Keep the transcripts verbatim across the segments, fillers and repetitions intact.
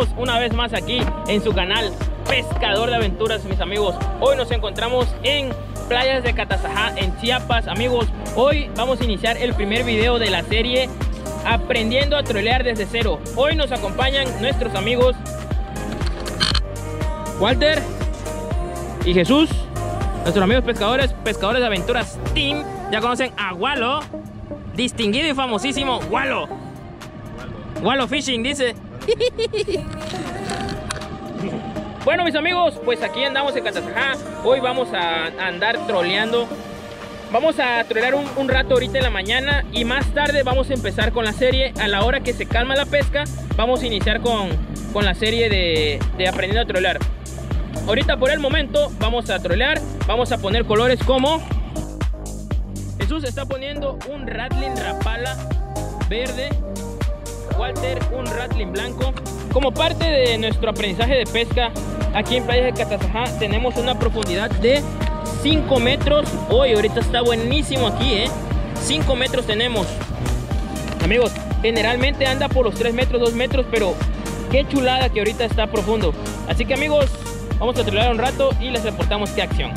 estamos una vez más aquí en su canal Pescador de Aventuras, mis amigos. Hoy nos encontramos en playas de Catazajá, en Chiapas, amigos. Hoy vamos a iniciar el primer video de la serie Aprendiendo a Trolear desde Cero. Hoy nos acompañan nuestros amigos Walter y Jesús, nuestros amigos pescadores, pescadores de aventuras Team. Ya conocen a Walo, distinguido y famosísimo Walo. Walo Fishing, dice. Bueno, mis amigos, pues aquí andamos en Catazajá. Hoy vamos a andar troleando. Vamos a trolear un, un rato ahorita en la mañana, y más tarde vamos a empezar con la serie. A la hora que se calma la pesca, vamos a iniciar con, con la serie de, de Aprendiendo a Trolear. Ahorita por el momento vamos a trolear. Vamos a poner colores como... Jesús está poniendo un Rattlin' Rapala verde, Walter un Rattlin' blanco. Como parte de nuestro aprendizaje de pesca aquí en playas de Catazajá, tenemos una profundidad de cinco metros. Hoy ahorita está buenísimo aquí, ¿eh? cinco metros tenemos, amigos. Generalmente anda por los tres metros, dos metros, pero qué chulada que ahorita está profundo. Así que, amigos, vamos a trolear un rato y les reportamos qué acción.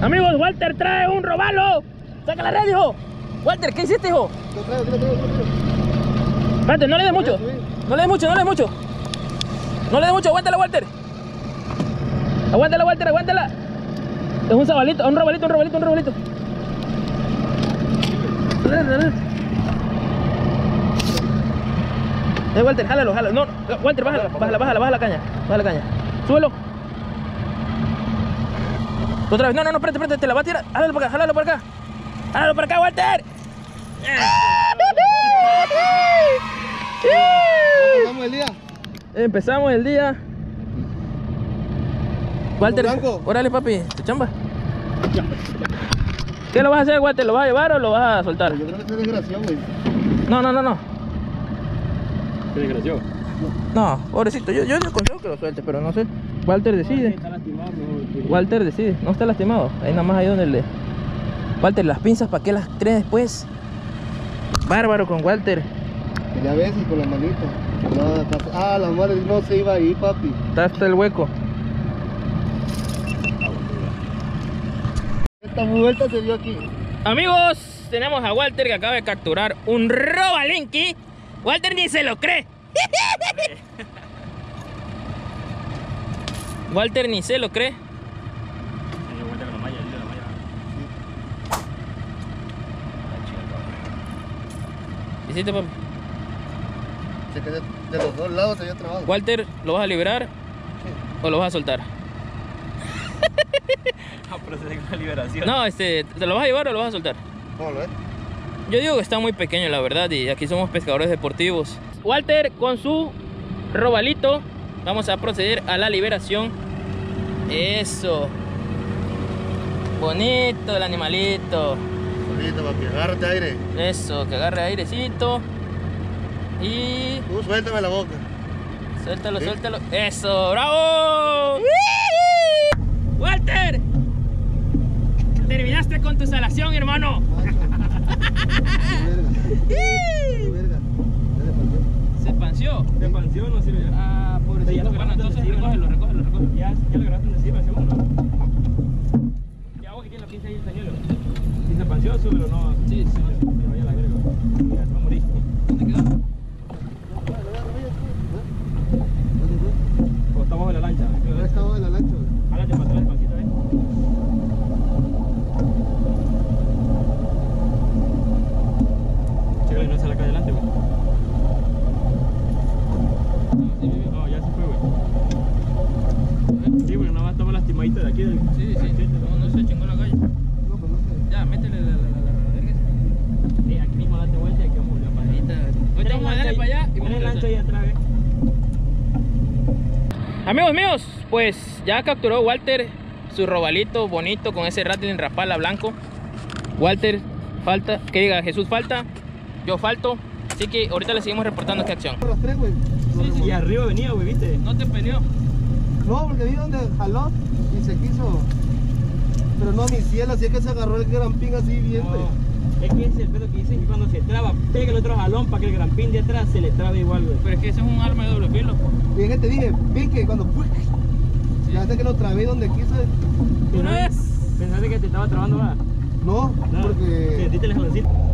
Amigos, Walter trae un robalo. Saca la red, hijo. Walter, ¿qué hiciste, hijo? Lo traigo, lo traigo, lo traigo. Espérate, no le des mucho. No le des mucho, no le des mucho. No le des mucho, aguántala, Walter. Aguántala, Walter, aguántala. Es un sabalito, un robalito, un robalito, un robalito. Eh, Walter, jálalo, jálalo. No, Walter, bájala, bájala, bájala, bájala la caña. Bájala la caña. Súbelo. Otra vez, no, no, no, espérate, espérate, te la va a tirar. Jálalo para acá, jálalo para acá. Jálalo para acá, Walter. Empezamos el día. Empezamos el día. Walter, órale, papi, tu chamba. ¿Qué lo vas a hacer, Walter? ¿Lo vas a llevar o lo vas a soltar? Yo creo que es desgraciado, güey. No, no, no, no. ¿Qué desgraciado? No, pobrecito, yo, yo consigo que lo suelte, pero no sé. Walter decide. Walter decide, no está lastimado. Ahí nada más ahí donde le... Walter, las pinzas, ¿para qué las tres después? Bárbaro con Walter. Ya ves, y con las manitas. Ah, las manos no se iba ahí, papi. Está hasta el hueco. Esta vuelta se dio aquí. Amigos, tenemos a Walter que acaba de capturar un robalenqui. Walter ni se lo cree. Walter ni se lo cree. ¿Qué hiciste, papi? Se quedó de los dos lados, te había trabado. Walter, ¿lo vas a liberar? Sí. ¿O lo vas a soltar? No, procede con la liberación. No, este, ¿te lo vas a llevar o lo vas a soltar? No, lo es. Yo digo que está muy pequeño, la verdad, y aquí somos pescadores deportivos. Walter, con su robalito, vamos a proceder a la liberación. Eso. Bonito el animalito. Solito, papi, agárrate aire. Eso, que agarre airecito. Y... Uh, suéltame la boca. Suéltalo, ¿sí? Suéltalo. Eso, bravo. Walter, terminaste con tu salación, hermano. Se panció. Se panció, no sirve ya. Ah, pobrecito. Bueno, no, entonces recógelo, recógelo, recógelo. Ya, ya lo grabaste, no sirve, seguro. Ya vos que tienes la pinza ahí el señuelo. Si se panció, súbelo, no. Sí, sí. Pero ya la agrego. Ya se va a morir. ¿Dónde quedó? O está abajo de la lancha. Ya está abajo de la lancha. Jálate para atrás, pancita, ¿ves? Chévere, no sale acá adelante, güey. Lastimadita de aquí del... Sí, sí, no, no se chingó la calle. No, pues no sé. Ya, métele la verga. Sí, aquí mismo date vuelta y aquí vamos a volver para allá. Ahorita vamos a darle para allá y vamos a lancha ahí atrás, ¿eh? Amigos míos, pues ya capturó Walter su robalito bonito con ese Rattlin' Rapala blanco. Walter falta, que diga Jesús falta, yo falto. Así que ahorita le seguimos reportando qué acción. Los tres, güey. Sí, sí. Y arriba venía, güey, ¿viste? No te peleó. No, porque vi donde jaló y se quiso. Pero no, mi cielo, así es que se agarró el grampín así bien, güey. No, es que ese es el pedo que dicen que cuando se traba, pega el otro jalón para que el grampín de atrás se le trabe igual, güey. Pero es que ese es un arma de doble filo. Y es que te dije, pique, cuando ¡puc! Sí. Ya hasta que lo trabé donde quise. ¿Una vez? ¿Pensaste que te estaba trabando más? No, no, porque... sentiste el jaloncito.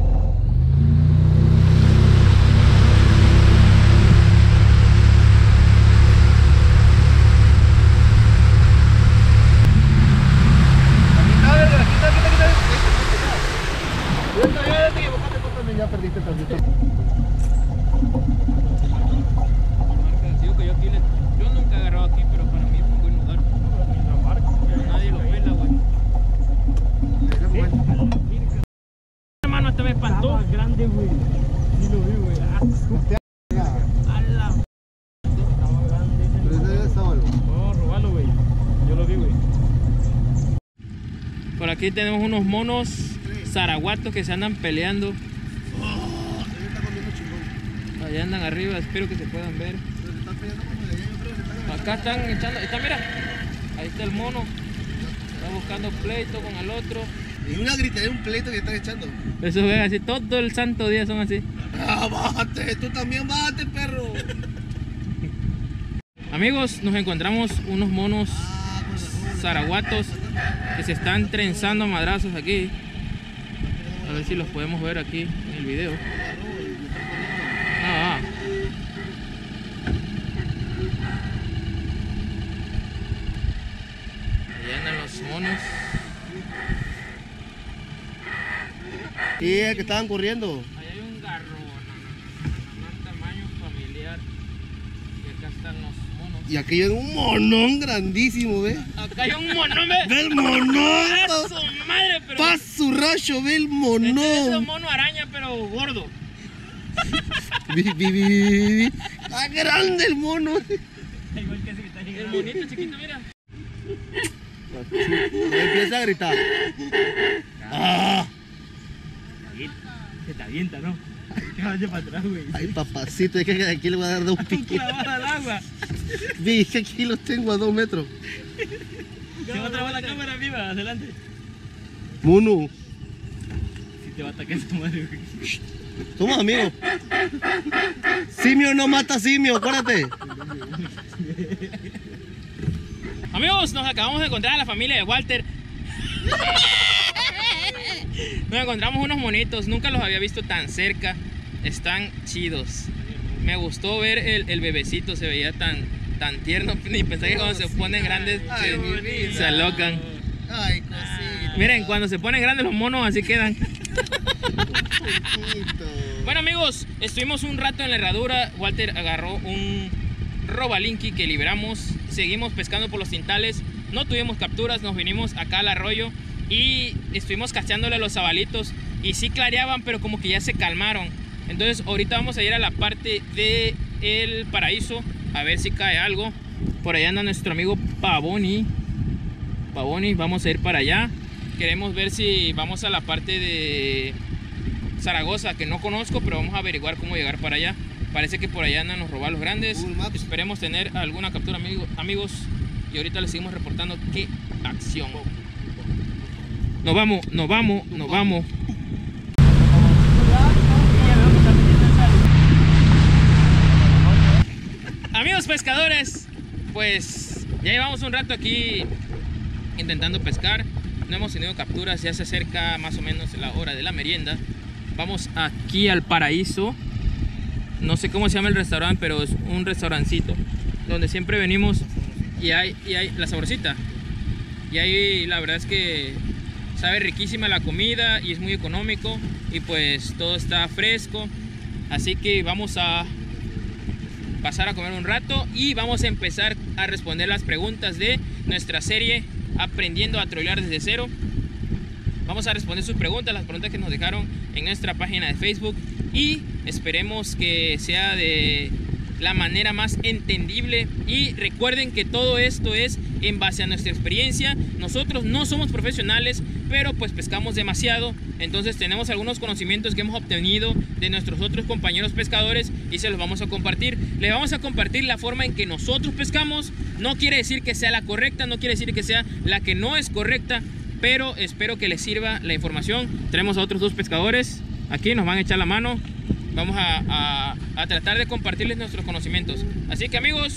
Por aquí tenemos unos monos zaraguatos que se andan peleando. Allá andan arriba, espero que se puedan ver. Acá están echando, está, mira, ahí está el mono, está buscando pleito con el otro. Y una gritería, un pleito que están echando. Eso es así, todo el santo día son así. ¡Ah, bájate! ¡Tú también bájate, perro! Amigos, nos encontramos unos monos zaraguatos que se están trenzando madrazos aquí. A ver si los podemos ver aquí en el video. Ah, ah. Ahí andan los monos. Sí, es que estaban corriendo. Ahí hay un garrón, un tamaño familiar. Y acá están los monos. Y aquí hay un monón grandísimo, ¿ves? Acá hay un monón, ¿ves? ¡Ve el monón! ¡A su madre! Pero... ¡Paz su rayo, ve el monón! Este es un mono araña, pero gordo. ¡Está grande el mono! Igual que ese que está ahí. El monito chiquito, mira. Empieza a gritar. ¡Ah! Se te avienta, ¿no? Que vaya para atrás, güey. Ay, papacito, es que aquí le voy a dar dos piques. ¡Clavada al agua! Vi, es que aquí los tengo a dos metros. Se va a trabar la cámara viva, adelante. ¡Mono! Si te va a atacar esa madre, güey. Somos amigos. Simio no mata simio, acuérdate. Amigos, nos acabamos de encontrar a la familia de Walter. Nos encontramos unos monitos, nunca los había visto tan cerca. Están chidos. Me gustó ver el, el bebecito, se veía tan, tan tierno. Ni pensé que cuando se ponen grandes se, se alocan. Ay, cosita. Miren, cuando se ponen grandes los monos así quedan. Bueno, amigos, estuvimos un rato en la herradura. Walter agarró un robalinqui que libramos. Seguimos pescando por los tintales. No tuvimos capturas, nos vinimos acá al arroyo y estuvimos casteándole a los zabalitos. Y sí clareaban, pero como que ya se calmaron. Entonces ahorita vamos a ir a la parte de El Paraíso a ver si cae algo. Por allá anda nuestro amigo Pavoni. Pavoni, vamos a ir para allá. Queremos ver si vamos a la parte de Zaragoza, que no conozco, pero vamos a averiguar cómo llegar para allá. Parece que por allá andan los robalos grandes. Esperemos tener alguna captura, amigo, amigos. Y ahorita les seguimos reportando qué acción. Nos vamos, nos vamos, nos vamos. Amigos pescadores, pues ya llevamos un rato aquí intentando pescar. No hemos tenido capturas, ya se acerca más o menos la hora de la merienda. Vamos aquí al Paraíso. No sé cómo se llama el restaurante, pero es un restaurancito donde siempre venimos y hay, y hay la saborcita. Y ahí la verdad es que sabe riquísima la comida y es muy económico. Y pues todo está fresco. Así que vamos a pasar a comer un rato y vamos a empezar a responder las preguntas de nuestra serie Aprendiendo a Trolear desde Cero. Vamos a responder sus preguntas, las preguntas que nos dejaron en nuestra página de Facebook, y esperemos que sea de la manera más entendible. Y recuerden que todo esto es en base a nuestra experiencia. Nosotros no somos profesionales, pero pues pescamos demasiado, entonces tenemos algunos conocimientos que hemos obtenido de nuestros otros compañeros pescadores y se los vamos a compartir. Les vamos a compartir la forma en que nosotros pescamos. No quiere decir que sea la correcta, no quiere decir que sea la que no es correcta, pero espero que les sirva la información. Tenemos a otros dos pescadores aquí, nos van a echar la mano. Vamos a, a, a tratar de compartirles nuestros conocimientos. Así que amigos,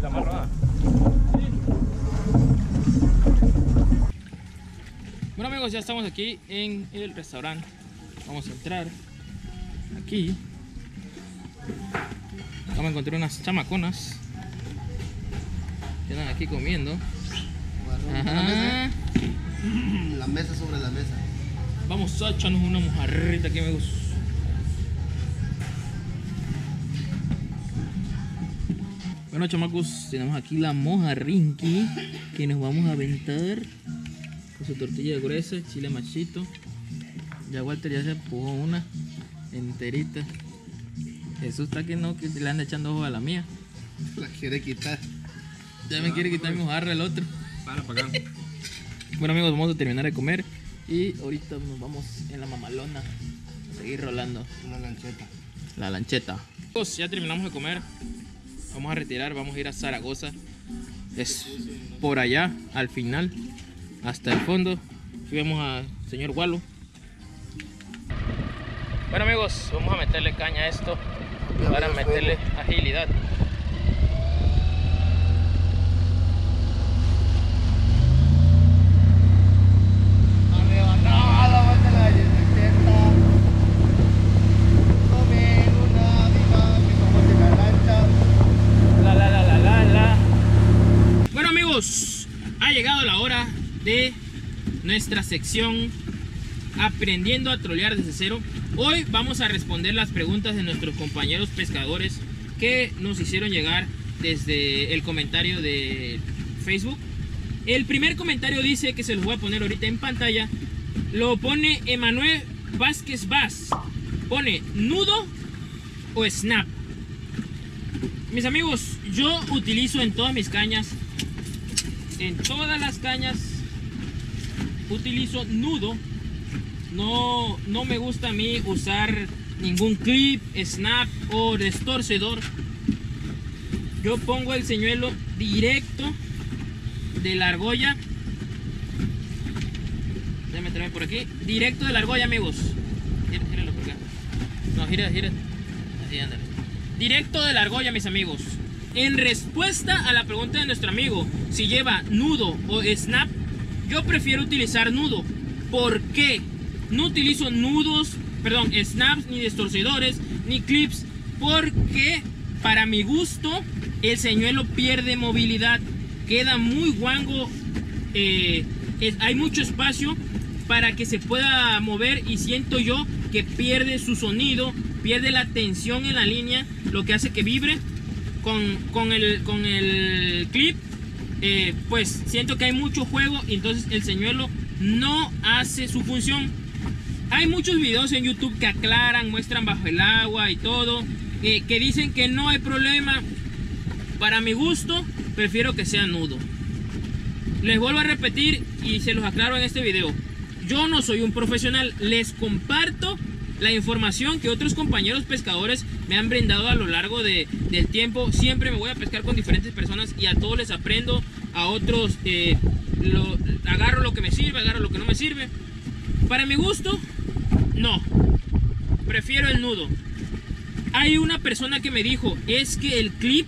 la marrada. Bueno amigos, ya estamos aquí en el restaurante. Vamos a entrar aquí. Vamos a encontrar unas chamaconas que andan aquí comiendo. Ajá. La mesa sobre la mesa. Vamos a echarnos una mojarrita que me gusta. Bueno chamacos, tenemos aquí la mojarrinqui que nos vamos a aventar con su tortilla gruesa, chile machito. Ya Walter ya se puso una enterita. Eso está que no, que le anda echando ojo a la mía. La quiere quitar. Ya me ah, quiere quitar mi mojarra el otro. Para, para acá. Bueno amigos, vamos a terminar de comer y ahorita nos vamos en la mamalona a seguir rolando. La lancheta. La lancheta. Pues ya terminamos de comer. Vamos a retirar, vamos a ir a Zaragoza. Es por allá, al final, hasta el fondo. Aquí vemos al señor Walo. Bueno amigos, vamos a meterle caña a esto para meterle agilidad. Ha llegado la hora de nuestra sección Aprendiendo a Trolear desde Cero. Hoy vamos a responder las preguntas de nuestros compañeros pescadores que nos hicieron llegar desde el comentario de Facebook. El primer comentario dice, que se los voy a poner ahorita en pantalla, lo pone Emmanuel Vázquez Vaz. Pone nudo o snap. Mis amigos, yo utilizo en todas mis cañas, en todas las cañas utilizo nudo. No, no me gusta a mí usar ningún clip, snap o destorcedor. Yo pongo el señuelo directo de la argolla. Déjame traer por aquí. Directo de la argolla, amigos. Gíralo por acá. No, gira, gira. Así, ándale. Directo de la argolla, mis amigos. En respuesta a la pregunta de nuestro amigo, si lleva nudo o snap, yo prefiero utilizar nudo. ¿Por qué? No utilizo nudos, perdón, snaps, ni distorcedores, ni clips, porque para mi gusto el señuelo pierde movilidad. Queda muy guango, eh, es, hay mucho espacio para que se pueda mover y siento yo que pierde su sonido, pierde la tensión en la línea, lo que hace que vibre. Con, con, el, con el clip, eh, pues siento que hay mucho juego, entonces el señuelo no hace su función. Hay muchos videos en YouTube que aclaran, muestran bajo el agua y todo, eh, que dicen que no hay problema. Para mi gusto, prefiero que sea nudo. Les vuelvo a repetir y se los aclaro en este video. Yo no soy un profesional, les comparto la información que otros compañeros pescadores me han brindado a lo largo de, del tiempo. Siempre me voy a pescar con diferentes personas y a todos les aprendo. A otros eh, lo, agarro lo que me sirve, agarro lo que no me sirve. Para mi gusto, no. Prefiero el nudo. Hay una persona que me dijo, es que el clip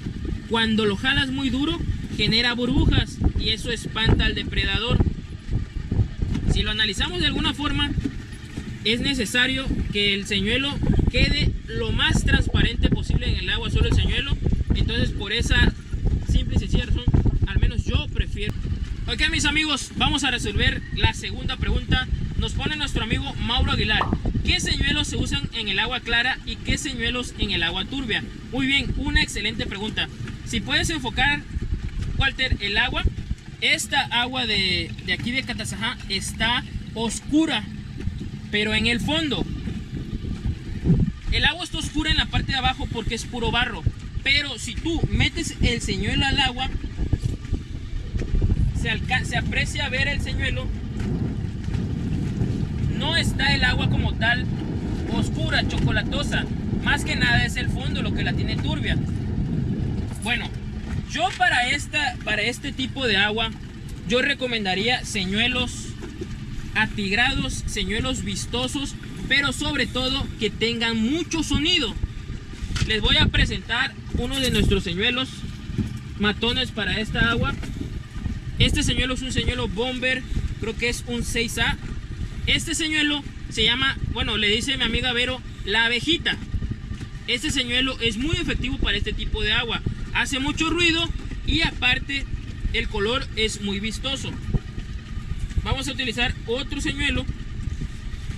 cuando lo jalas muy duro genera burbujas y eso espanta al depredador. Si lo analizamos de alguna forma, es necesario que el señuelo quede lo más transparente posible en el agua, solo el señuelo. Entonces por esa simple y sencilla razón, al menos yo prefiero. Ok mis amigos, vamos a resolver la segunda pregunta. Nos pone nuestro amigo Mauro Aguilar, ¿qué señuelos se usan en el agua clara y qué señuelos en el agua turbia? Muy bien, una excelente pregunta. Si puedes enfocar, Walter, el agua. Esta agua de, de aquí de Catazajá está oscura, pero en el fondo el agua está oscura en la parte de abajo porque es puro barro. Pero si tú metes el señuelo al agua, se, se aprecia ver el señuelo. No está el agua como tal oscura, chocolatosa. Más que nada es el fondo lo que la tiene turbia. Bueno, yo para, esta, para este tipo de agua, yo recomendaría señuelos atigrados, señuelos vistosos, pero sobre todo que tengan mucho sonido. Les voy a presentar uno de nuestros señuelos matones para esta agua. Este señuelo es un señuelo Bomber, creo que es un seis A. Este señuelo se llama, bueno, le dice mi amiga Vero, la abejita. Este señuelo es muy efectivo para este tipo de agua. Hace mucho ruido y aparte el color es muy vistoso. Vamos a utilizar otro señuelo.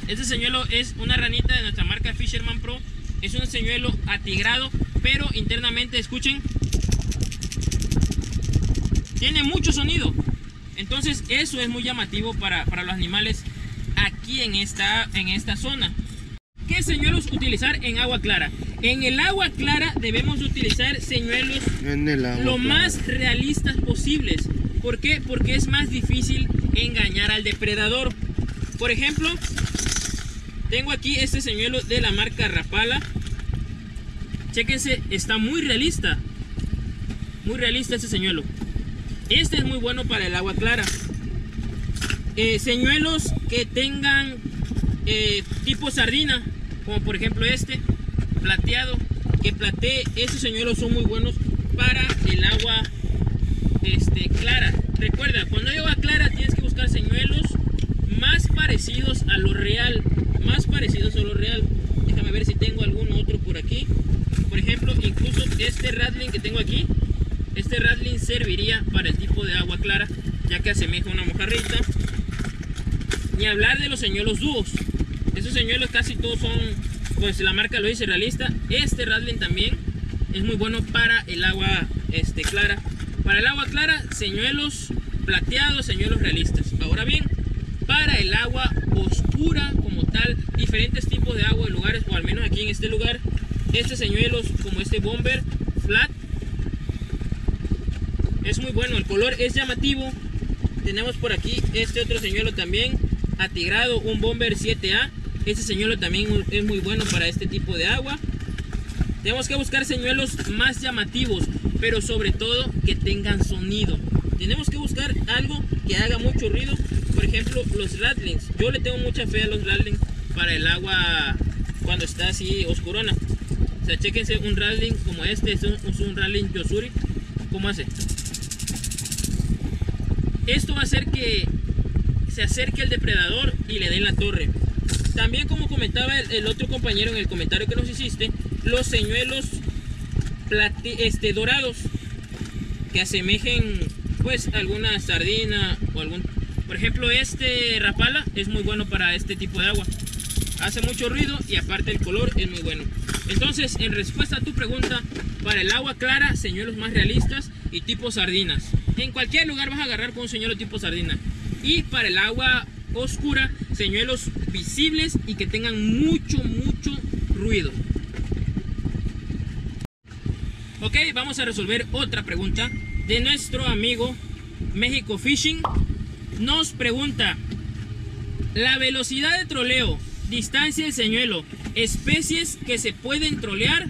Este señuelo es una ranita de nuestra marca Fisherman Pro. Es un señuelo atigrado, pero internamente, escuchen, tiene mucho sonido. Entonces eso es muy llamativo para, para los animales aquí en esta, en esta zona. ¿Qué señuelos utilizar en agua clara? En el agua clara debemos utilizar señuelos lo más realistas posibles. ¿Por qué? Porque es más difícil engañar al depredador. Por ejemplo, tengo aquí este señuelo de la marca Rapala. Chéquense, está muy realista. Muy realista este señuelo. Este es muy bueno para el agua clara. Eh, señuelos que tengan eh, tipo sardina, como por ejemplo este, plateado, que platee. Estos señuelos son muy buenos para el agua este, clara. Recuerda, cuando hay agua clara tienes que buscar señuelos más parecidos a lo real. Más parecidos a lo real. Déjame ver si tengo algún otro por aquí. Por ejemplo, incluso este Rattlin' que tengo aquí, este Rattlin' serviría para el tipo de agua clara, ya que asemeja una mojarrita. Ni hablar de los señuelos dúos. Esos señuelos casi todos son, pues la marca lo dice, realista. Este Rattlin' también es muy bueno para el agua este, clara. Para el agua clara, señuelos plateados, señuelos realistas. Ahora bien, para el agua oscura como tal, diferentes tipos de agua y lugares, o al menos aquí en este lugar, estos señuelos como este Bomber Flat es muy bueno, el color es llamativo. Tenemos por aquí este otro señuelo también atigrado, un Bomber siete A. Este señuelo también es muy bueno para este tipo de agua. Tenemos que buscar señuelos más llamativos, pero sobre todo que tengan sonido. Tenemos que buscar algo que haga mucho ruido. Por ejemplo, los Rattlins. Yo le tengo mucha fe a los Rattlins para el agua cuando está así oscurona. O sea, chéquense un Rattlin como este. Este es un Rattlin Yosuri. ¿Cómo hace? Esto va a hacer que se acerque el depredador y le den la torre. También, como comentaba el, el otro compañero en el comentario que nos hiciste, los señuelos plate, este, dorados, que asemejen pues alguna sardina o algún... Por ejemplo, este Rapala es muy bueno para este tipo de agua. Hace mucho ruido y aparte el color es muy bueno. Entonces, en respuesta a tu pregunta, para el agua clara, señuelos más realistas y tipo sardinas. En cualquier lugar vas a agarrar con un señuelo tipo sardina. Y para el agua oscura, señuelos visibles y que tengan mucho, mucho ruido. Ok, vamos a resolver otra pregunta de nuestro amigo México Fishing. Nos pregunta: la velocidad de troleo, distancia del señuelo, especies que se pueden trolear,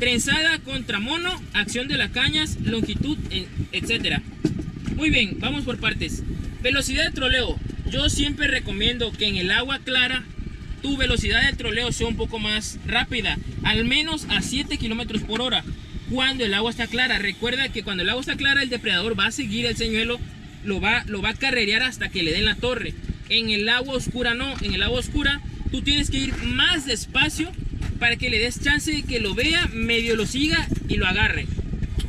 trenzada contra mono, acción de las cañas, longitud, etcétera. Muy bien, vamos por partes. Velocidad de troleo. Yo siempre recomiendo que en el agua clara tu velocidad de troleo sea un poco más rápida, al menos a siete kilómetros por hora. Cuando el agua está clara, recuerda que cuando el agua está clara, el depredador va a seguir el señuelo. Lo va, lo va a carrerear hasta que le den la torre. En el agua oscura no. En el agua oscura tú tienes que ir más despacio para que le des chance de que lo vea, medio lo siga y lo agarre.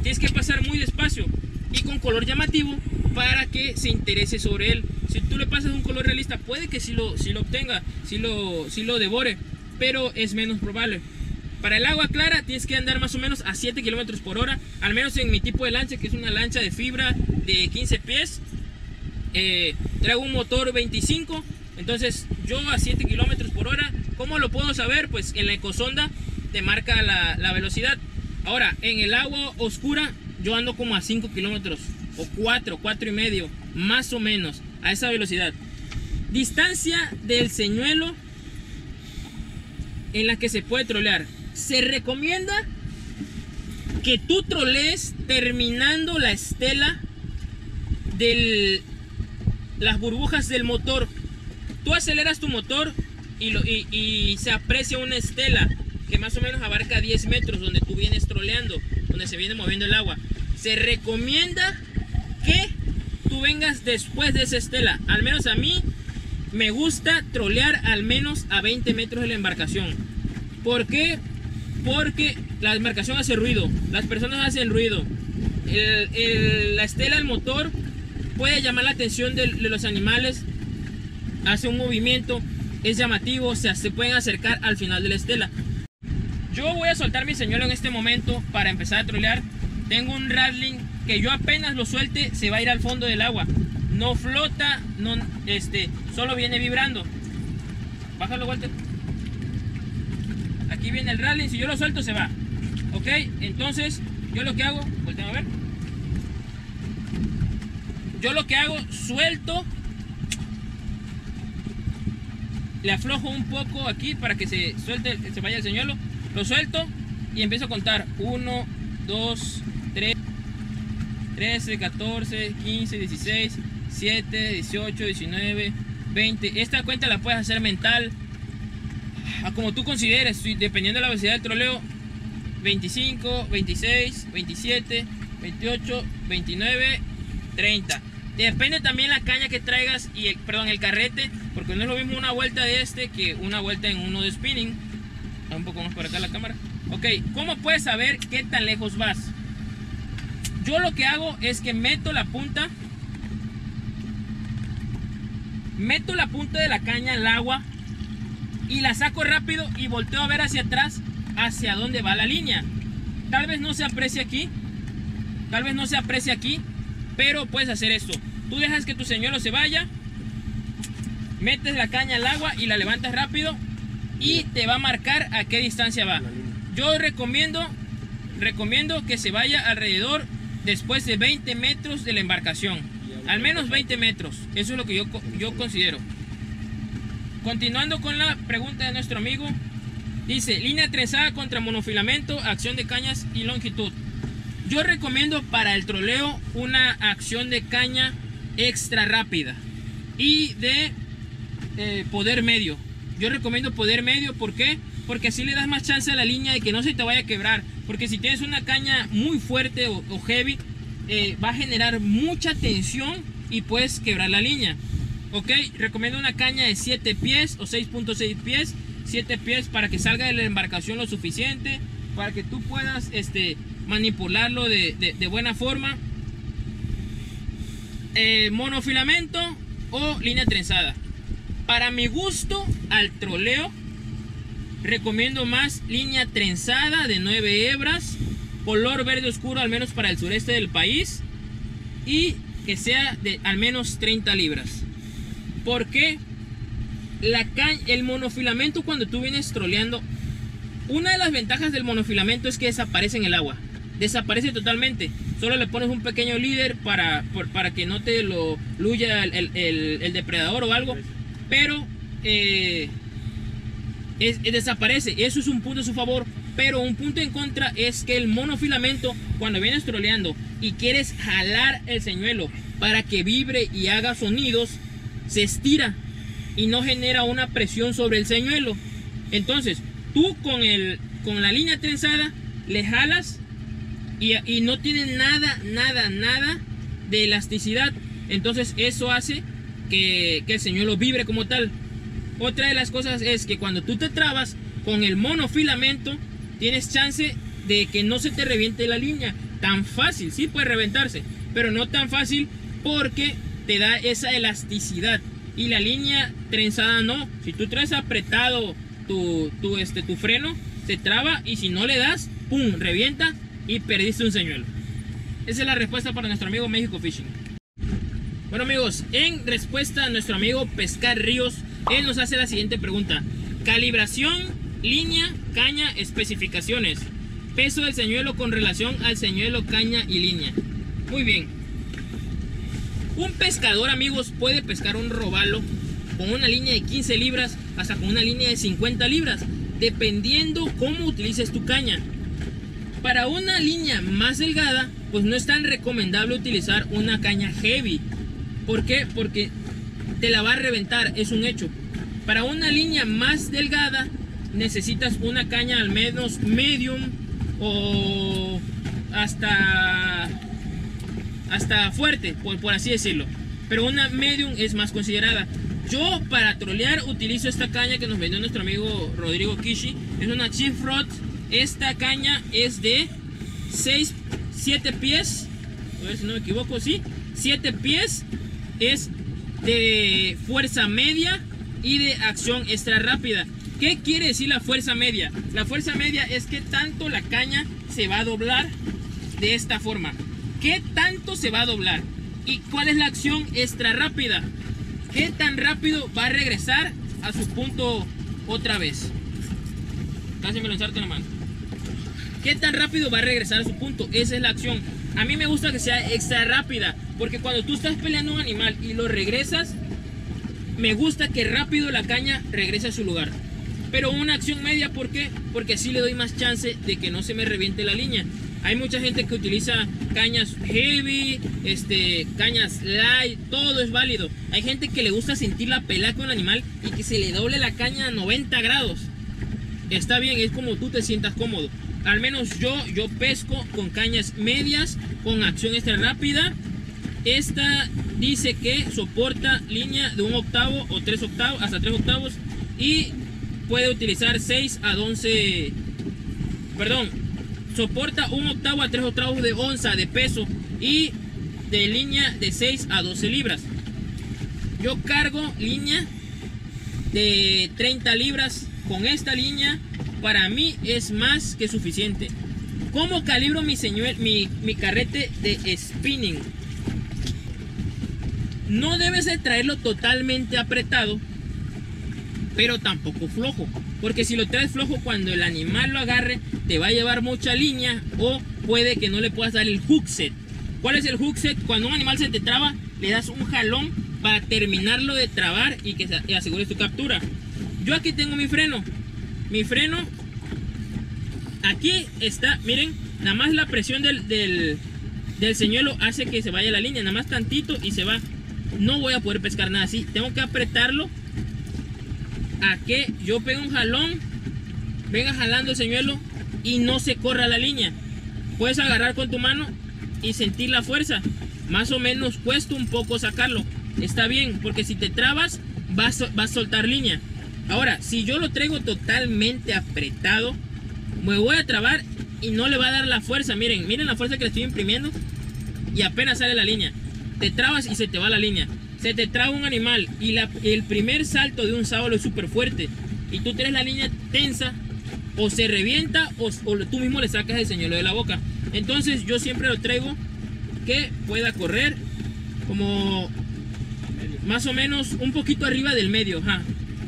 Tienes que pasar muy despacio y con color llamativo para que se interese sobre él. Si tú le pasas un color realista, puede que sí lo, sí lo obtenga, sí lo, sí lo devore, pero es menos probable. Para el agua clara tienes que andar más o menos a siete kilómetros por hora, al menos en mi tipo de lancha, que es una lancha de fibra de quince pies. Eh, traigo un motor veinticinco, entonces yo a siete kilómetros por hora. ¿Cómo lo puedo saber? Pues en la ecosonda te marca la, la velocidad. Ahora, en el agua oscura yo ando como a cinco kilómetros o cuatro, cuatro y medio, más o menos, a esa velocidad. Distancia del señuelo en la que se puede trolear. Se recomienda que tú trolees terminando la estela de las burbujas del motor. Tú aceleras tu motor y, lo, y, y se aprecia una estela que más o menos abarca diez metros donde tú vienes troleando, donde se viene moviendo el agua. Se recomienda que tú vengas después de esa estela. Al menos a mí me gusta trolear al menos a veinte metros de la embarcación. ¿Por qué? Porque la embarcación hace ruido, las personas hacen ruido, el, el, la estela del motor puede llamar la atención de, de los animales, hace un movimiento, es llamativo, o sea, se pueden acercar al final de la estela. Yo voy a soltar mi señuelo en este momento para empezar a trolear. Tengo un Rattlin' que yo apenas lo suelte se va a ir al fondo del agua. No flota, no, este, solo viene vibrando. Bájalo, Walter. Aquí viene el Rattlin', si yo lo suelto se va. Ok, entonces yo lo que hago, volteen a ver. Yo lo que hago, suelto, le aflojo un poco aquí para que se suelte, se vaya el señuelo. Lo suelto y empiezo a contar. uno, dos, tres, trece, catorce, quince, dieciséis, diecisiete, dieciocho, diecinueve, veinte. Esta cuenta la puedes hacer mental, a como tú consideres, dependiendo de la velocidad del troleo. veinticinco, veintiséis, veintisiete, veintiocho, veintinueve, treinta. Depende también la caña que traigas y el, perdón, el carrete, porque no es lo mismo una vuelta de este que una vuelta en uno de spinning. Un poco más por acá la cámara. Ok, ¿cómo puedes saber qué tan lejos vas? Yo lo que hago es que meto la punta Meto la punta de la caña al agua y la saco rápido y volteo a ver hacia atrás, hacia dónde va la línea. Tal vez no se aprecie aquí, Tal vez no se aprecie aquí pero puedes hacer esto. Tú dejas que tu señuelo se vaya, metes la caña al agua y la levantas rápido y te va a marcar a qué distancia va. Yo recomiendo Recomiendo que se vaya alrededor después de veinte metros de la embarcación. Al menos veinte metros. Eso es lo que yo, yo considero. Continuando con la pregunta de nuestro amigo. Dice, línea trenzada contra monofilamento, acción de cañas y longitud. Yo recomiendo para el troleo una acción de caña extra rápida y de eh, poder medio. Yo recomiendo poder medio, ¿por qué? Porque así le das más chance a la línea de que no se te vaya a quebrar. Porque si tienes una caña muy fuerte o, o heavy, eh, va a generar mucha tensión y puedes quebrar la línea. Ok, recomiendo una caña de siete pies o seis punto seis pies, siete pies, para que salga de la embarcación lo suficiente, para que tú puedas este, manipularlo de, de, de buena forma. Eh, monofilamento o línea trenzada. Para mi gusto al troleo, recomiendo más línea trenzada de nueve hebras, color verde oscuro, al menos para el sureste del país, y que sea de al menos treinta libras. Porque la caña, el monofilamento, cuando tú vienes troleando, una de las ventajas del monofilamento es que desaparece en el agua, desaparece totalmente. Solo le pones un pequeño líder para, por, para que no te lo luya el, el, el, el depredador o algo, pero eh, Es, es, desaparece, eso es un punto a su favor. Pero un punto en contra es que el monofilamento, cuando vienes troleando y quieres jalar el señuelo para que vibre y haga sonidos, se estira y no genera una presión sobre el señuelo. Entonces tú con, el, con la línea trenzada le jalas y, y no tiene nada, nada, nada de elasticidad. Entonces eso hace que, que el señuelo vibre como tal. Otra de las cosas es que cuando tú te trabas con el monofilamento, tienes chance de que no se te reviente la línea tan fácil. Sí puede reventarse, pero no tan fácil, porque te da esa elasticidad. Y la línea trenzada no. Si tú traes apretado tu, tu, este, tu freno, se traba y si no le das, pum, revienta y perdiste un señuelo. Esa es la respuesta para nuestro amigo México Fishing. Bueno amigos, en respuesta a nuestro amigo Pescar Ríos, él nos hace la siguiente pregunta. Calibración, línea, caña, especificaciones. Peso del señuelo con relación al señuelo, caña y línea. Muy bien. Un pescador, amigos, puede pescar un robalo con una línea de quince libras hasta con una línea de cincuenta libras, dependiendo cómo utilices tu caña. Para una línea más delgada, pues no es tan recomendable utilizar una caña heavy. ¿Por qué? Porque te la va a reventar, es un hecho. Para una línea más delgada necesitas una caña al menos medium o hasta, hasta fuerte, por, por así decirlo. Pero una medium es más considerada. Yo para trolear utilizo esta caña que nos vendió nuestro amigo Rodrigo Kishi. Es una Chief Rod. Esta caña es de seis, siete pies. A ver si no me equivoco, sí. siete pies. Es de fuerza media y de acción extra rápida. ¿Qué quiere decir la fuerza media? La fuerza media es que tanto la caña se va a doblar de esta forma. ¿Qué tanto se va a doblar? ¿Y cuál es la acción extra rápida? ¿Qué tan rápido va a regresar a su punto otra vez? Casi me lo ensarto en la mano. ¿Qué tan rápido va a regresar a su punto? Esa es la acción. A mí me gusta que sea extra rápida, porque cuando tú estás peleando un animal y lo regresas, me gusta que rápido la caña regrese a su lugar. Pero una acción media, ¿por qué? Porque así le doy más chance de que no se me reviente la línea. Hay mucha gente que utiliza cañas heavy, este, cañas light, todo es válido. Hay gente que le gusta sentir la pelea con el animal y que se le doble la caña a noventa grados. Está bien, es como tú te sientas cómodo. Al menos yo, yo pesco con cañas medias, con acción extra rápida. Esta dice que soporta línea de un octavo o tres octavos, hasta tres octavos. Y puede utilizar seis a once, perdón, soporta un octavo a tres octavos de onza de peso y de línea de seis a doce libras. Yo cargo línea de treinta libras. Con esta línea para mí es más que suficiente. ¿Cómo calibro mi, señuel, mi, mi carrete de spinning? No debes de traerlo totalmente apretado, pero tampoco flojo, porque si lo traes flojo, cuando el animal lo agarre te va a llevar mucha línea o puede que no le puedas dar el hook set. ¿Cuál es el hook set? Cuando un animal se te traba, le das un jalón para terminarlo de trabar y que y asegures tu captura. Yo aquí tengo mi freno. Mi freno aquí está, miren, nada más la presión del, del, del señuelo hace que se vaya la línea, nada más tantito y se va. No voy a poder pescar nada así, tengo que apretarlo a que yo pegue un jalón, venga jalando el señuelo y no se corra la línea. Puedes agarrar con tu mano y sentir la fuerza. Más o menos cuesta un poco sacarlo. Está bien, porque si te trabas vas, vas a soltar línea. Ahora, si yo lo traigo totalmente apretado, me voy a trabar y no le va a dar la fuerza. Miren, miren la fuerza que le estoy imprimiendo y apenas sale la línea. Te trabas y se te va la línea. Se te traba un animal y la, el primer salto de un sábalo es súper fuerte y tú tienes la línea tensa, o se revienta o, o tú mismo le sacas el señuelo de la boca. Entonces yo siempre lo traigo que pueda correr como más o menos un poquito arriba del medio, ajá.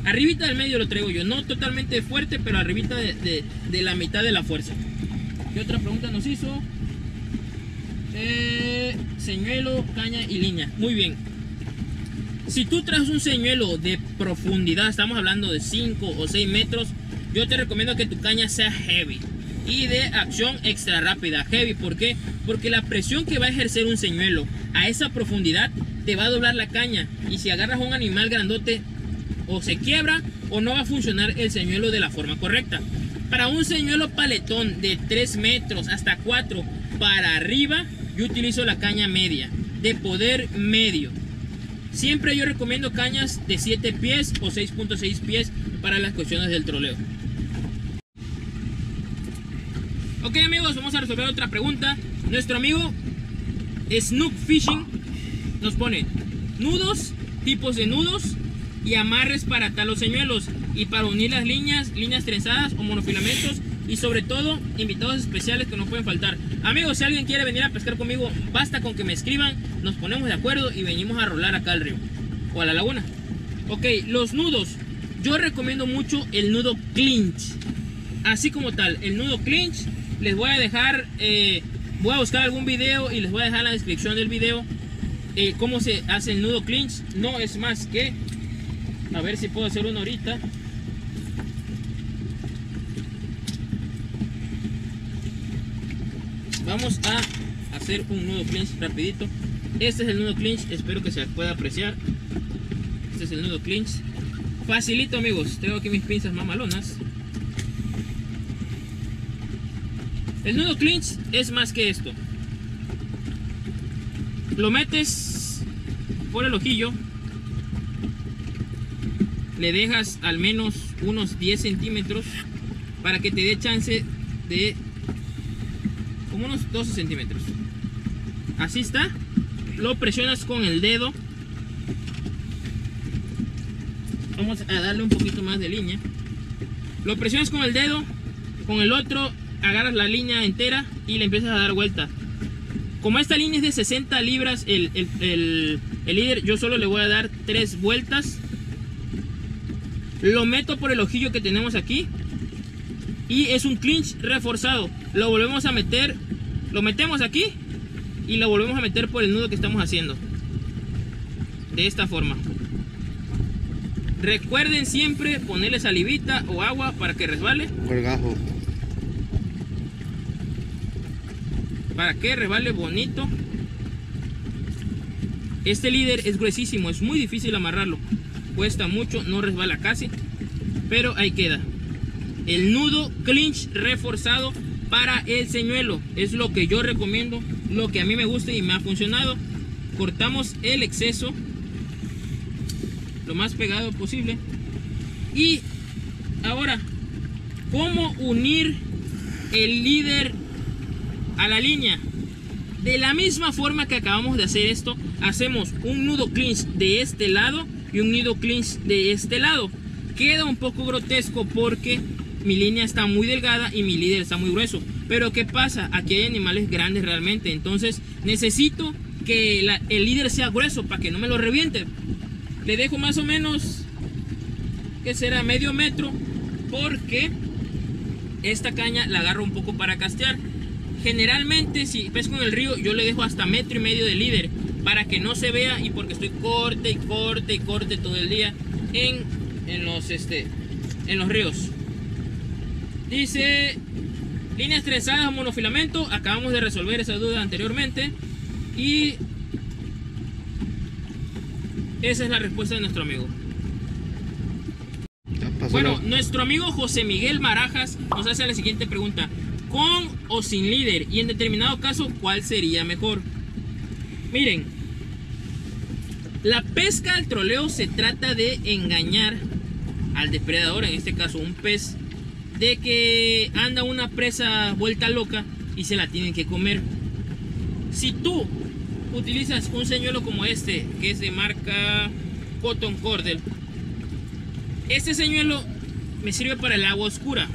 Arribita del medio lo traigo yo, no totalmente fuerte, pero arribita de, de, de la mitad de la fuerza. ¿Qué otra pregunta nos hizo? Eh, señuelo, caña y línea, muy bien. Si tú traes un señuelo de profundidad, estamos hablando de cinco o seis metros, yo te recomiendo que tu caña sea heavy y de acción extra rápida. Heavy, ¿por qué? Porque la presión que va a ejercer un señuelo a esa profundidad te va a doblar la caña. Y si agarras a un animal grandote, o se quiebra o no va a funcionar el señuelo de la forma correcta. Para un señuelo paletón de tres metros hasta cuatro para arriba, yo utilizo la caña media, de poder medio. Siempre yo recomiendo cañas de siete pies o seis punto seis pies para las cuestiones del troleo. Ok, amigos, vamos a resolver otra pregunta. Nuestro amigo Snook Fishing nos pone nudos, tipos de nudos y amarres para atar los señuelos y para unir las líneas, líneas trenzadas o monofilamentos, y sobre todo invitados especiales que no pueden faltar. Amigos, si alguien quiere venir a pescar conmigo, basta con que me escriban, nos ponemos de acuerdo y venimos a rolar acá al río o a la laguna. Ok, los nudos, yo recomiendo mucho el nudo clinch, así como tal, el nudo clinch les voy a dejar, eh, voy a buscar algún video y les voy a dejar en la descripción del video eh, cómo se hace el nudo clinch. No es más que, a ver si puedo hacer uno ahorita. Vamos a hacer un nudo clinch rapidito. Este es el nudo clinch, espero que se pueda apreciar. Este es el nudo clinch. Facilito, amigos, tengo aquí mis pinzas mamalonas. El nudo clinch es más que esto. Lo metes por el ojillo. Le dejas al menos unos diez centímetros para que te dé chance de como unos doce centímetros. Así está. Lo presionas con el dedo. Vamos a darle un poquito más de línea. Lo presionas con el dedo. Con el otro agarras la línea entera y le empiezas a dar vuelta. Como esta línea es de sesenta libras el, el, el, el líder, yo solo le voy a dar tres vueltas. Lo meto por el ojillo que tenemos aquí. Y es un clinch reforzado. Lo volvemos a meter. Lo metemos aquí. Y lo volvemos a meter por el nudo que estamos haciendo. De esta forma. Recuerden siempre ponerle salivita o agua para que resbale. Colgajo. Para que resbale bonito. Este líder es gruesísimo. Es muy difícil amarrarlo. Cuesta mucho. No resbala casi. Pero ahí queda. El nudo clinch reforzado para el señuelo. Es lo que yo recomiendo. Lo que a mí me gusta y me ha funcionado. Cortamos el exceso. Lo más pegado posible. Y ahora, ¿cómo unir el líder a la línea? De la misma forma que acabamos de hacer esto. Hacemos un nudo clinch de este lado. Y un nudo clinch de este lado. Queda un poco grotesco porque mi línea está muy delgada y mi líder está muy grueso. Pero ¿qué pasa? Aquí hay animales grandes realmente. Entonces necesito que la, el líder sea grueso para que no me lo reviente. Le dejo más o menos, que será medio metro, porque esta caña la agarro un poco para castear. Generalmente si pesco en el río yo le dejo hasta metro y medio de líder, para que no se vea y porque estoy corte y corte y corte todo el día en, en, los, este, en los ríos. Dice líneas trenzadas o monofilamento. Acabamos de resolver esa duda anteriormente. Y esa es la respuesta de nuestro amigo. Bueno, nuestro amigo José Miguel Marajas nos hace la siguiente pregunta. ¿Con o sin líder? Y en determinado caso, ¿cuál sería mejor? Miren, la pesca al troleo se trata de engañar al depredador, en este caso un pez, de que anda una presa vuelta loca y se la tienen que comer. Si tú utilizas un señuelo como este, que es de marca Cotton Cordel, este señuelo me sirve para el agua oscura.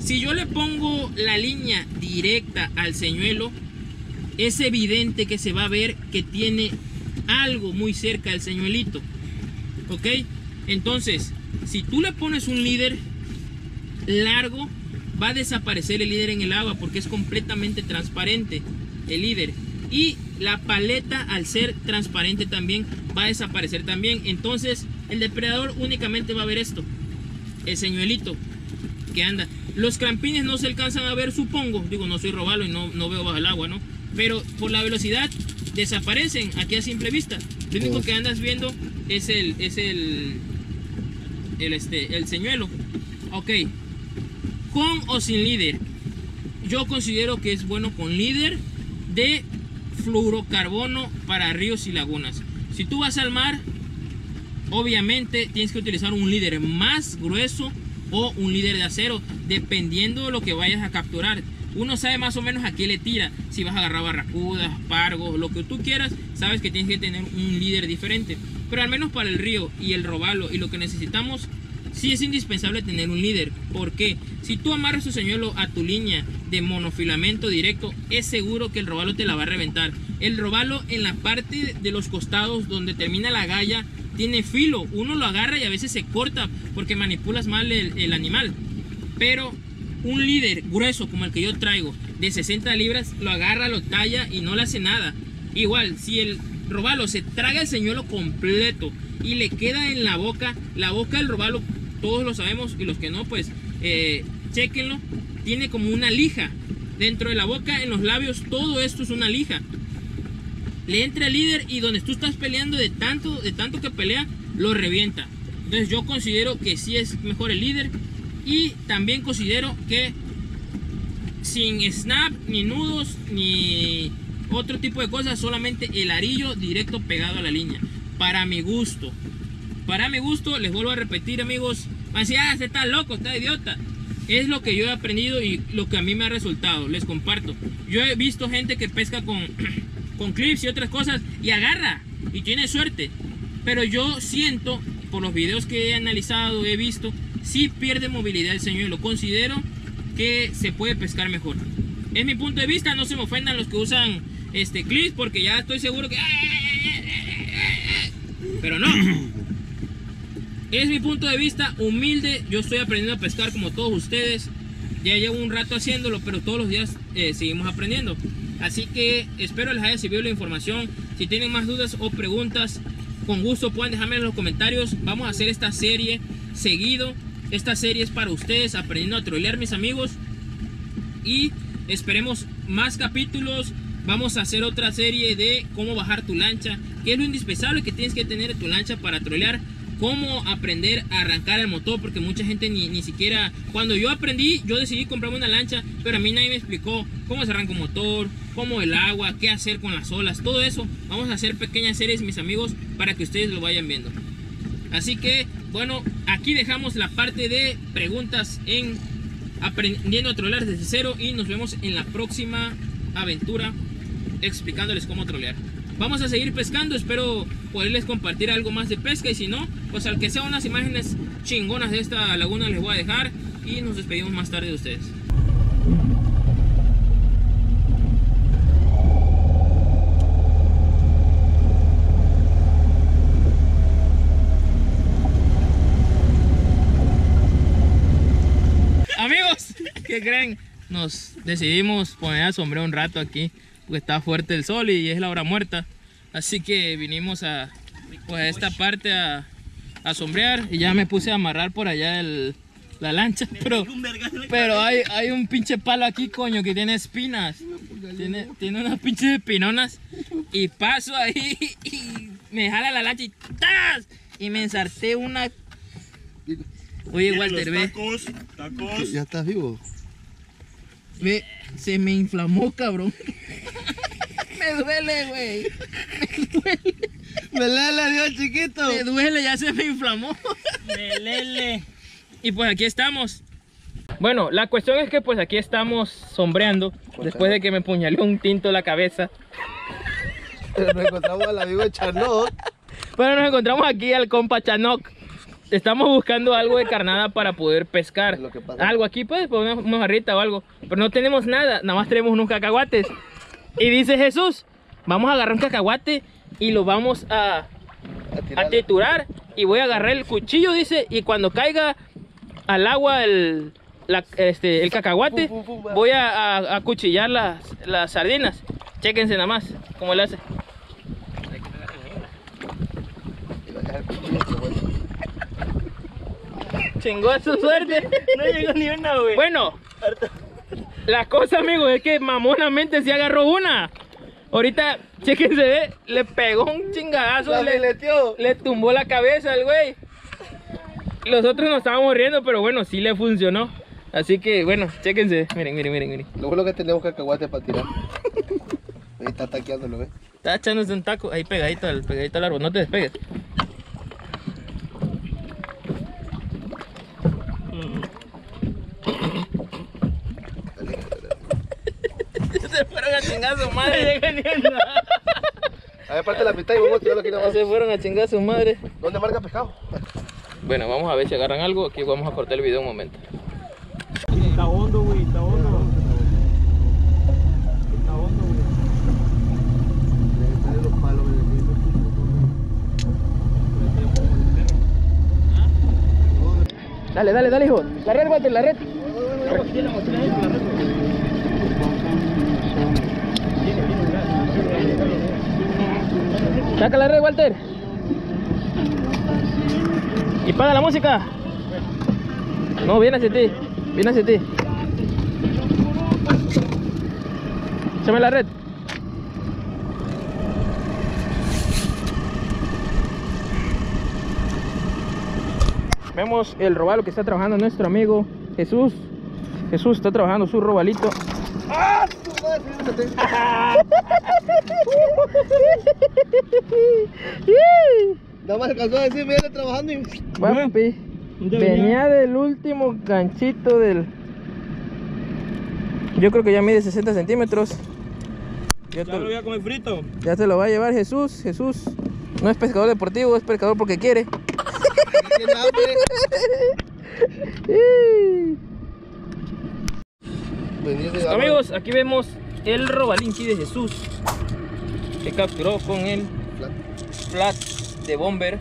Si yo le pongo la línea directa al señuelo, es evidente que se va a ver que tiene algo muy cerca del señuelito. ¿Ok? Entonces, si tú le pones un líder largo, va a desaparecer el líder en el agua porque es completamente transparente el líder, y la paleta, al ser transparente también, va a desaparecer también. Entonces el depredador únicamente va a ver esto, el señuelito que anda. Los crampines no se alcanzan a ver, supongo. Digo, no soy robalo y no, no veo bajo el agua, ¿no? Pero por la velocidad desaparecen aquí a simple vista. Lo único que andas viendo es el es el, el, este, el señuelo. Ok. Con o sin líder, yo considero que es bueno con líder de fluorocarbono para ríos y lagunas. Si tú vas al mar, obviamente tienes que utilizar un líder más grueso o un líder de acero, dependiendo de lo que vayas a capturar. Uno sabe más o menos a qué le tira. Si vas a agarrar barracudas, pargos, lo que tú quieras, sabes que tienes que tener un líder diferente. Pero al menos para el río y el robalo y lo que necesitamos, sí es indispensable tener un líder. Porque si tú amarras tu señuelo a tu línea de monofilamento directo, es seguro que el robalo te la va a reventar. El robalo, en la parte de los costados donde termina la galla, tiene filo. Uno lo agarra y a veces se corta porque manipulas mal el, el animal. Pero un líder grueso como el que yo traigo de sesenta libras, lo agarra, lo talla y no le hace nada. Igual, si el robalo se traga el señuelo completo y le queda en la boca, la boca del robalo, todos lo sabemos, y los que no, pues eh, chequenlo, tiene como una lija dentro de la boca, en los labios, todo esto es una lija. Le entra el líder y donde tú estás peleando, de tanto, de tanto que pelea, lo revienta. Entonces yo considero que sí es mejor el líder. Y también considero que sin snap, ni nudos, ni otro tipo de cosas, solamente el arillo directo pegado a la línea. Para mi gusto, para mi gusto, les vuelvo a repetir, amigos. Así, ah, se está loco, está idiota. Es lo que yo he aprendido y lo que a mí me ha resultado. Les comparto. Yo he visto gente que pesca con, con clips y otras cosas y agarra y tiene suerte. Pero yo siento, por los videos que he analizado, he visto, sí pierde movilidad el señuelo. Considero que se puede pescar mejor. Es mi punto de vista. No se me ofendan los que usan este clips, porque ya estoy seguro que... Pero no. Es mi punto de vista humilde. Yo estoy aprendiendo a pescar como todos ustedes. Ya llevo un rato haciéndolo, pero todos los días eh, seguimos aprendiendo. Así que espero les haya servido la información. Si tienen más dudas o preguntas, con gusto pueden dejarme en los comentarios. Vamos a hacer esta serie seguido. Esta serie es para ustedes, aprendiendo a trolear, mis amigos. Y esperemos más capítulos. Vamos a hacer otra serie de cómo bajar tu lancha, que es lo indispensable que tienes que tener en tu lancha para trolear. Cómo aprender a arrancar el motor, porque mucha gente ni, ni siquiera... Cuando yo aprendí, yo decidí comprarme una lancha, pero a mí nadie me explicó cómo se arranca un motor, cómo el agua, qué hacer con las olas, todo eso. Vamos a hacer pequeñas series, mis amigos, para que ustedes lo vayan viendo. Así que, bueno, aquí dejamos la parte de preguntas en Aprendiendo a Trolear desde Cero, y nos vemos en la próxima aventura explicándoles cómo trolear. Vamos a seguir pescando, espero poderles compartir algo más de pesca, y si no, pues al que sea unas imágenes chingonas de esta laguna les voy a dejar, y nos despedimos más tarde de ustedes. Amigos, ¿qué creen? Nos decidimos poner a sombrear un rato aquí, porque está fuerte el sol y es la hora muerta. Así que vinimos a, pues, a esta parte a, a sombrear. Y ya me puse a amarrar por allá el, la lancha. Pero, pero hay, hay un pinche palo aquí, coño, que tiene espinas. Tiene, tiene unas pinches espinonas. Y paso ahí y me jala la lancha y ¡tas! Y me ensarté una... Oye, Walter, ve. Tacos, tacos. Ya estás vivo. Ve, se me inflamó, cabrón. Me duele, güey. Me duele. Me lele, Dios chiquito. Me duele, ya se me inflamó. Me lele. Y pues aquí estamos. Bueno, la cuestión es que pues aquí estamos sombreando. Después de que me puñaló un tinto en la cabeza. Pero nos encontramos al amigo Chanoc. Bueno, nos encontramos aquí al compa Chanoc. Estamos buscando algo de carnada para poder pescar. Algo aquí, pues, una mojarrita o algo. Pero no tenemos nada, nada más tenemos unos cacahuates. Y dice Jesús, vamos a agarrar un cacahuate y lo vamos a, a, a triturar. Y voy a agarrar el cuchillo, dice, y cuando caiga al agua el, la, este, el cacahuate, voy a, a, a cuchillar las, las sardinas. Chéquense nada más cómo le hace. Chingó a su suerte. No llegó ni una, güey. Bueno, la cosa, amigos, es que mamonamente se agarró una. Ahorita, chequense, ¿eh? Le pegó un chingadazo, le, le tumbó la cabeza al güey. Los otros nos estábamos riendo, pero bueno, sí le funcionó. Así que, bueno, chequense. Miren, miren, miren, miren. Lo bueno que tenemos cacahuate para tirar. Ahí está taqueándolo, ¿ves? ¿eh? Está echándose un taco ahí pegadito al, pegadito al árbol. No te despegues. Se fueron a chingar a su madre. A ver, parte de la mitad y vamos a tirarlo aquí nomás. Se fueron a chingar a su madre. ¿Dónde marca pescado? Bueno, vamos a ver si agarran algo. Aquí vamos a cortar el video un momento. Está hondo, güey, está hondo. Está hondo, güey. Debe estar en los palos, güey. Dale, dale, dale, hijo. La red, Walter, la red. Saca la red, Walter. Y paga la música. No, viene hacia ti. Viene hacia ti. Échame la red. Vemos el robalo que está trabajando nuestro amigo Jesús. Jesús está trabajando su robalito. ¡Ah! Nada más alcanzó a decir, mira, trabajando y... Papi, venía del último ganchito del... Yo creo que ya mide sesenta centímetros. Yo ya te... lo voy a comer frito. Ya se lo va a llevar Jesús. Jesús no es pescador deportivo, es pescador porque quiere. Amigos, aquí vemos el robalinchi de Jesús que capturó con el flat de Bomber.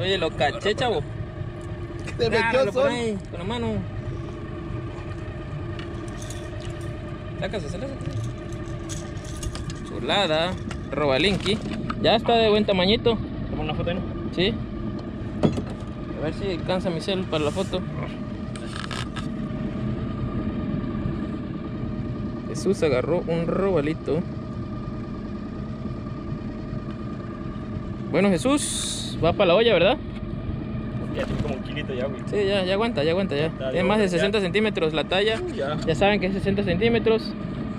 Oye, lo caché, chavo. Se metió por ahí con la mano. Sácase, sácase. Chulada, robalinqui. Ya está de buen tamañito. ¿Toma una foto ahí, no? Sí. A ver si alcanza mi cel para la foto. Jesús agarró un robalito. Bueno, Jesús, va para la olla, ¿verdad? Ya tiene como un kilito ya, güey. Sí, ya, ya aguanta, ya aguanta, ya. Tiene más de sesenta centímetros la talla. Ya. Ya saben que es sesenta centímetros.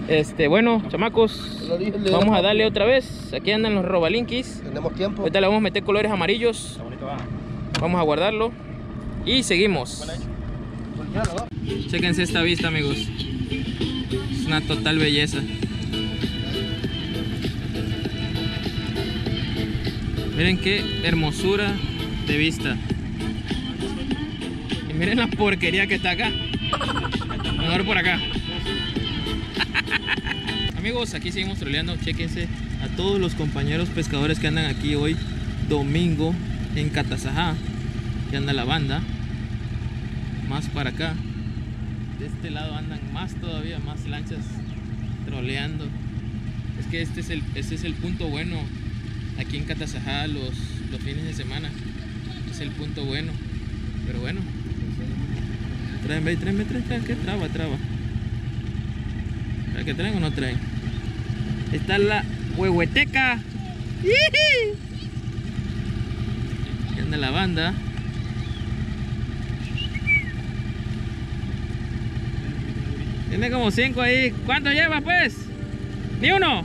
Este, bueno, chamacos, vamos a darle otra vez. Aquí andan los robalinkis. Tenemos tiempo. Ahorita le vamos a meter colores amarillos. Vamos a guardarlo. Y seguimos. Chéquense esta vista, amigos. Es una total belleza. Miren qué hermosura de vista. Y miren la porquería que está acá. Mejor por acá. Amigos, aquí seguimos troleando. Chéquense a todos los compañeros pescadores que andan aquí hoy domingo en Catazajá. Que anda la banda más para acá. De este lado andan más todavía, más lanchas troleando. Es que este es el, este es el punto bueno aquí en Catazajá los, los fines de semana. Es el punto bueno. Pero bueno, tráeme, tráeme, tráeme, que traba, traba. ¿Que traen o no traen? Está la huehueteca. Aquí anda la banda. Tiene como cinco ahí. ¿Cuánto lleva, pues? Ni uno.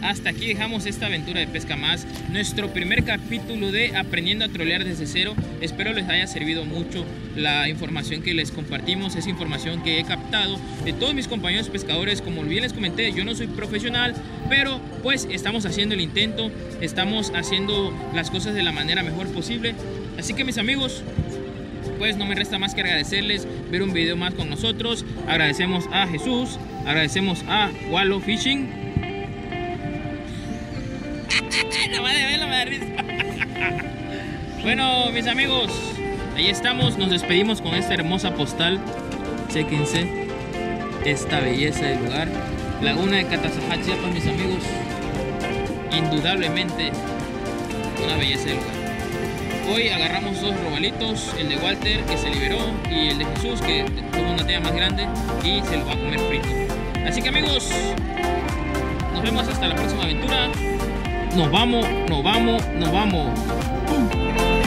Hasta aquí dejamos esta aventura de pesca más, nuestro primer capítulo de Aprendiendo a Trolear desde cero. Espero les haya servido mucho la información que les compartimos, esa información que he captado de todos mis compañeros pescadores. Como bien les comenté, yo no soy profesional, pero pues estamos haciendo el intento, estamos haciendo las cosas de la manera mejor posible. Así que mis amigos, pues no me resta más que agradecerles ver un video más con nosotros. Agradecemos a Jesús, agradecemos a Walo Fishing. Bueno, mis amigos, ahí estamos, nos despedimos con esta hermosa postal. Chéquense esta belleza del lugar, laguna de Catazajá, Chiapas, mis amigos. Indudablemente una belleza del lugar. Hoy agarramos dos robalitos, el de Walter que se liberó y el de Jesús que tuvo una talla más grande y se lo va a comer frito. Así que amigos, nos vemos hasta la próxima aventura. Nos vamos, nos vamos, nos vamos. ¡Pum!